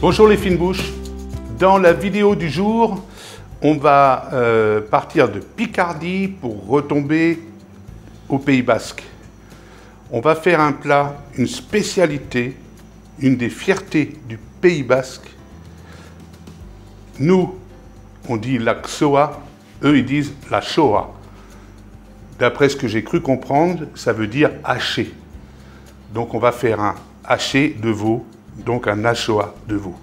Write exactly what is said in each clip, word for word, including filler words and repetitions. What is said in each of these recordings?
Bonjour les fines bouches. Dans la vidéo du jour, on va euh, partir de Picardie pour retomber au Pays Basque. On va faire un plat, une spécialité, une des fiertés du Pays Basque. Nous, on dit l'axoa, eux ils disent la choa. D'après ce que j'ai cru comprendre, ça veut dire haché. Donc on va faire un haché de veau, donc un axoa de veau.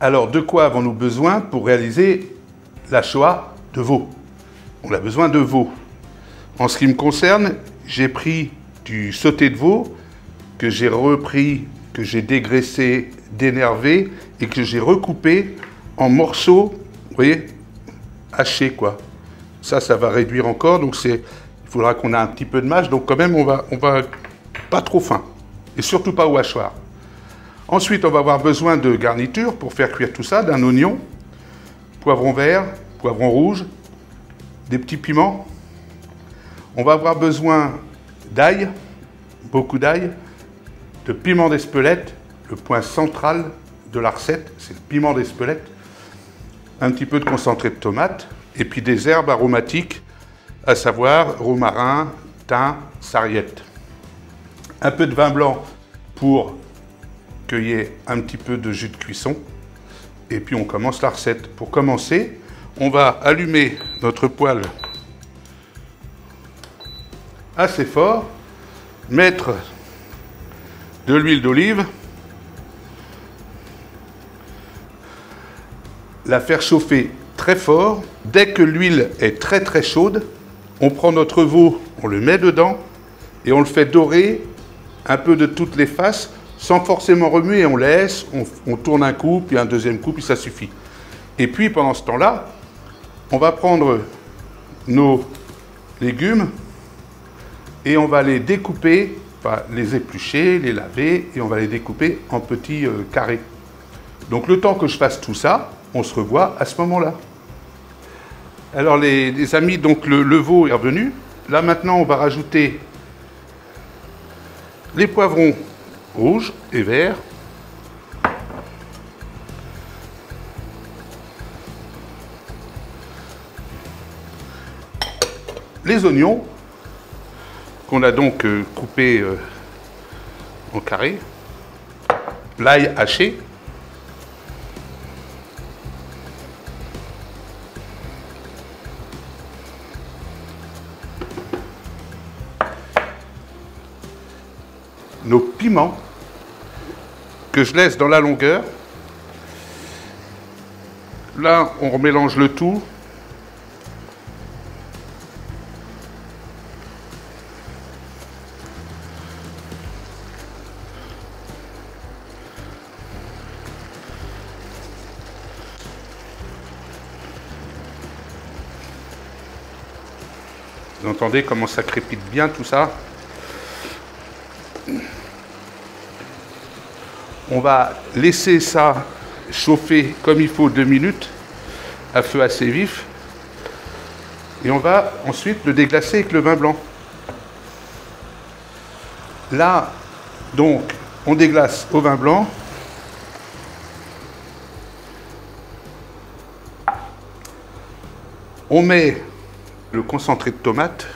Alors de quoi avons-nous besoin pour réaliser l'axoa de veau? On a besoin de veau. En ce qui me concerne, j'ai pris du sauté de veau que j'ai repris, que j'ai dégraissé, dénervé et que j'ai recoupé en morceaux, vous voyez, hachés quoi. Ça, ça va réduire encore, donc il faudra qu'on ait un petit peu de mâche, donc quand même on va, on va pas trop fin et surtout pas au hachoir. Ensuite, on va avoir besoin de garniture pour faire cuire tout ça, d'un oignon, poivron vert, poivron rouge, des petits piments. On va avoir besoin d'ail, beaucoup d'ail, de piment d'Espelette, le point central de la recette, c'est le piment d'Espelette, un petit peu de concentré de tomate et puis des herbes aromatiques, à savoir romarin, thym, sarriette. Un peu de vin blanc pour qu'il y ait un petit peu de jus de cuisson. Et puis on commence la recette. Pour commencer, on va allumer notre poêle assez fort, mettre de l'huile d'olive, la faire chauffer très fort. Dès que l'huile est très très chaude, on prend notre veau, on le met dedans et on le fait dorer un peu de toutes les faces, sans forcément remuer, on laisse, on, on tourne un coup, puis un deuxième coup, puis ça suffit. Et puis pendant ce temps-là, on va prendre nos légumes et on va les découper, enfin les éplucher, les laver, et on va les découper en petits euh, carrés. Donc le temps que je fasse tout ça, on se revoit à ce moment-là. Alors les, les amis, donc le, le veau est revenu. Là maintenant, on va rajouter les poivrons rouge et vert, les oignons qu'on a donc euh, coupés euh, en carré, l'ail haché, nos piments que je laisse dans la longueur. Là, on remélange le tout. Vous entendez comment ça crépite bien tout ça? On va laisser ça chauffer comme il faut deux minutes à feu assez vif et on va ensuite le déglacer avec le vin blanc. Là, donc, on déglace au vin blanc. On met le concentré de tomate.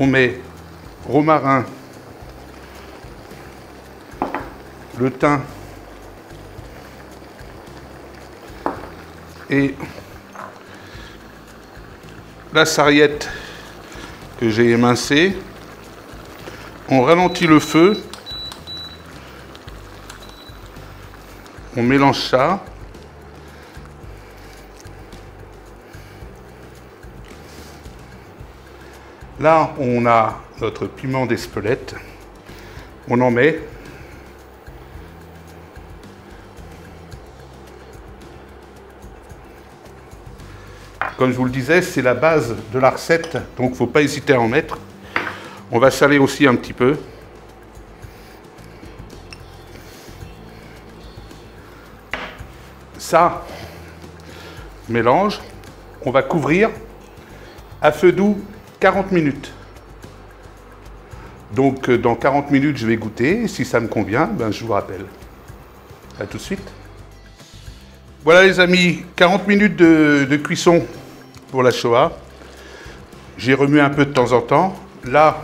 On met romarin, le thym et la sarriette que j'ai émincée. On ralentit le feu. On mélange ça. Là, on a notre piment d'Espelette. On en met. Comme je vous le disais, c'est la base de la recette, donc il ne faut pas hésiter à en mettre. On va saler aussi un petit peu. Ça, mélange. On va couvrir à feu doux quarante minutes. Donc dans quarante minutes, je vais goûter. Si ça me convient, ben, je vous rappelle. À tout de suite. Voilà les amis, quarante minutes de, de cuisson pour la Shoah. J'ai remué un peu de temps en temps. Là,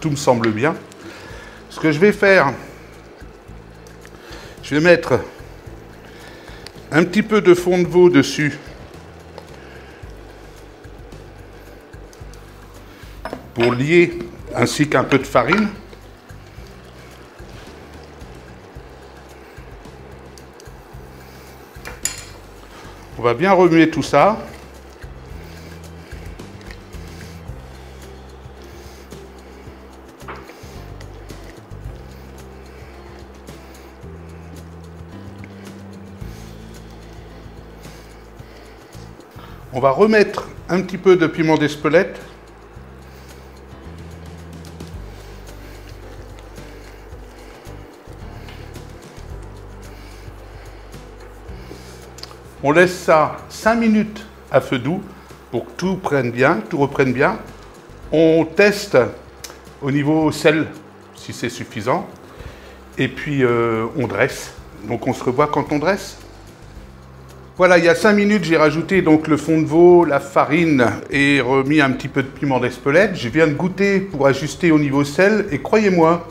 tout me semble bien. Ce que je vais faire, je vais mettre un petit peu de fond de veau dessus pour lier, ainsi qu'un peu de farine. On va bien remuer tout ça. On va remettre un petit peu de piment d'Espelette. On laisse ça cinq minutes à feu doux pour que tout prenne bien, tout reprenne bien. On teste au niveau sel si c'est suffisant. Et puis euh, on dresse. Donc on se revoit quand on dresse. Voilà, il y a cinq minutes, j'ai rajouté donc le fond de veau, la farine et remis un petit peu de piment d'Espelette. Je viens de goûter pour ajuster au niveau sel. Et croyez-moi,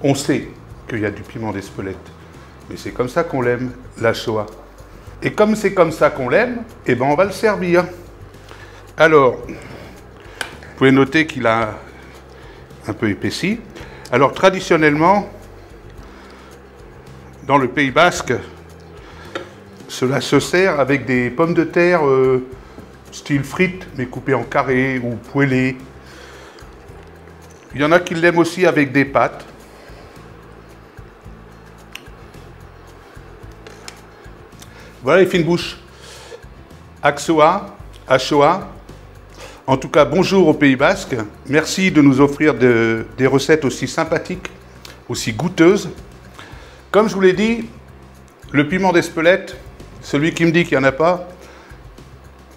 on sait qu'il y a du piment d'Espelette. Mais c'est comme ça qu'on l'aime, la Shoah. Et comme c'est comme ça qu'on l'aime, eh ben on va le servir. Alors, vous pouvez noter qu'il a un peu épaissi. Alors traditionnellement, dans le Pays Basque, cela se sert avec des pommes de terre euh, style frites, mais coupées en carrés ou poêlées. Il y en a qui l'aiment aussi avec des pâtes. Voilà les fines bouches, axoa, axoa, en tout cas bonjour au Pays Basque, merci de nous offrir de, des recettes aussi sympathiques, aussi goûteuses. Comme je vous l'ai dit, le piment d'Espelette, celui qui me dit qu'il n'y en a pas,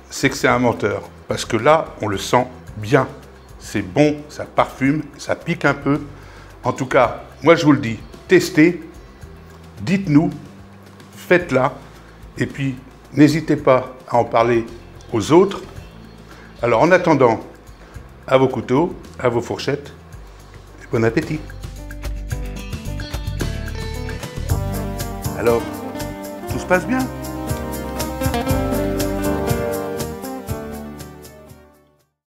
c'est que c'est un menteur, parce que là on le sent bien, c'est bon, ça parfume, ça pique un peu. En tout cas, moi je vous le dis, testez, dites-nous, faites-la. Et puis, n'hésitez pas à en parler aux autres. Alors, en attendant, à vos couteaux, à vos fourchettes, et bon appétit. Alors, tout se passe bien ?